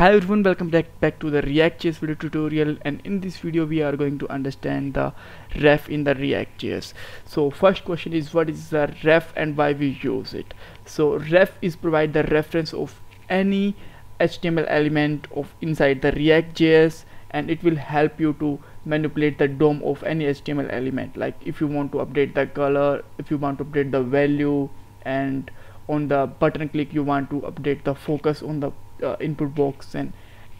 Hi everyone, welcome back to the React.js video tutorial, and in this video we are going to understand the ref in the React.js. So first question is, what is the ref and why we use it? So ref is provide the reference of any HTML element of inside the React.js, and it will help you to manipulate the DOM of any HTML element, like if you want to update the color, if you want to update the value, and on the button click you want to update the focus on the input box, and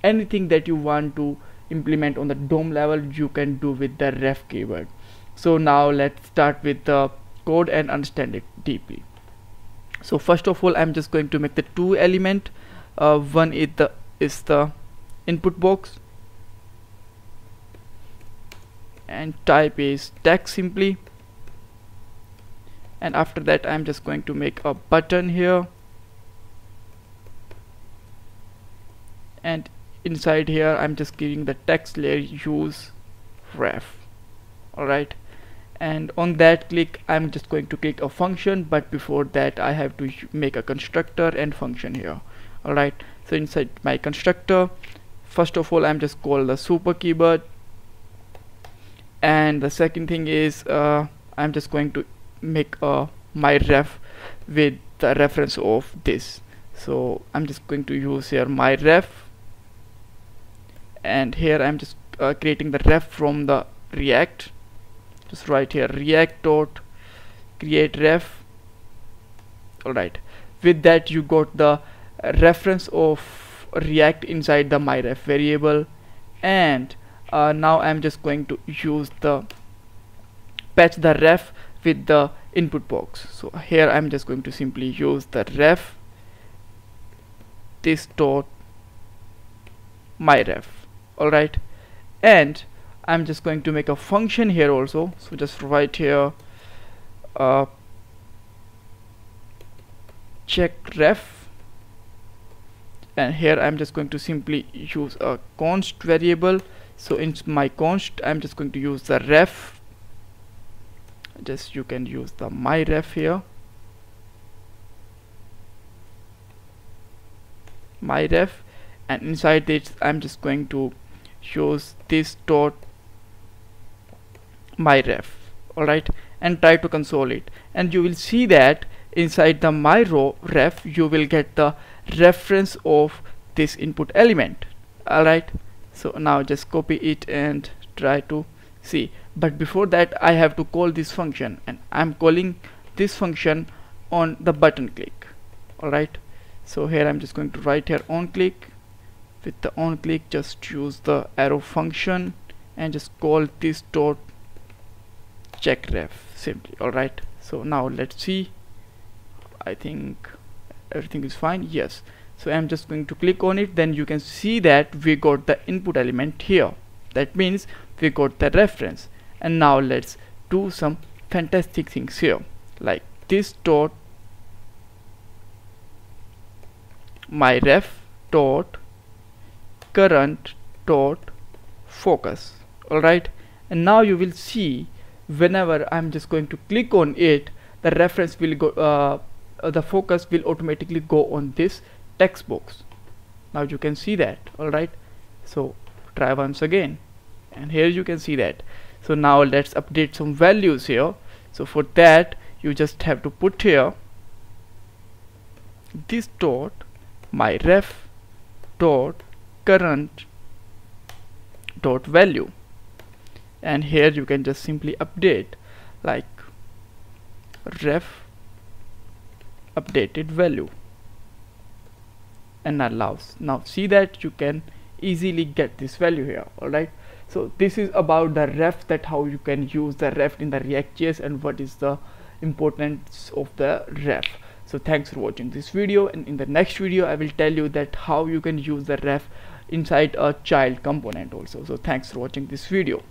anything that you want to implement on the DOM level you can do with the ref keyword. So now let's start with the code and understand it deeply. So first of all, I'm just going to make the two element. One is the input box, and type is text simply, and after that I'm just going to make a button here, and inside here I'm just giving the text layer use ref. Alright, and on that click I'm just going to click a function, but before that I have to make a constructor and function here. Alright, so inside my constructor first of all I'm just call the super keyword, and the second thing is I'm just going to make my ref with the reference of this. So I'm just going to use here my ref, and here I'm just creating the ref from the React. Just write here React dot create ref. Alright, with that you got the reference of React inside the myref variable, and now I'm just going to use the patch the ref with the input box. So here I'm just going to simply use the ref this dot myref. Alright, and I'm just going to make a function here also. So just write here check ref, and here I'm just going to simply use a const variable. So in my const I'm just going to use the ref. Just you can use the myref here, myref, and inside this I'm just going to use this dot myref. Alright, and try to console it, and you will see that inside the myref you will get the reference of this input element. Alright, so now just copy it and try to see. But before that I have to call this function, and I'm calling this function on the button click. Alright, so here I'm just going to write here on click. With the on click just use the arrow function and just call this dot check ref simply. Alright, so now let's see. I think everything is fine. Yes, so I'm just going to click on it, then you can see that we got the input element here. That means we got the reference, and now let's do some fantastic things here, like this dot myref dot current dot focus. Alright, and now you will see whenever I'm just going to click on it, the reference will go the focus will automatically go on this text box. Now you can see that. Alright, so try once again, and here you can see that. So now let's update some values here. So for that you just have to put here this dot myref dot current dot value, and here you can just simply update like ref updated value, and allows. Now see that you can easily get this value here. Alright, so this is about the ref, that how you can use the ref in the React.js and what is the importance of the ref. So thanks for watching this video, and in the next video I will tell you that how you can use the ref inside a child component also. So thanks for watching this video.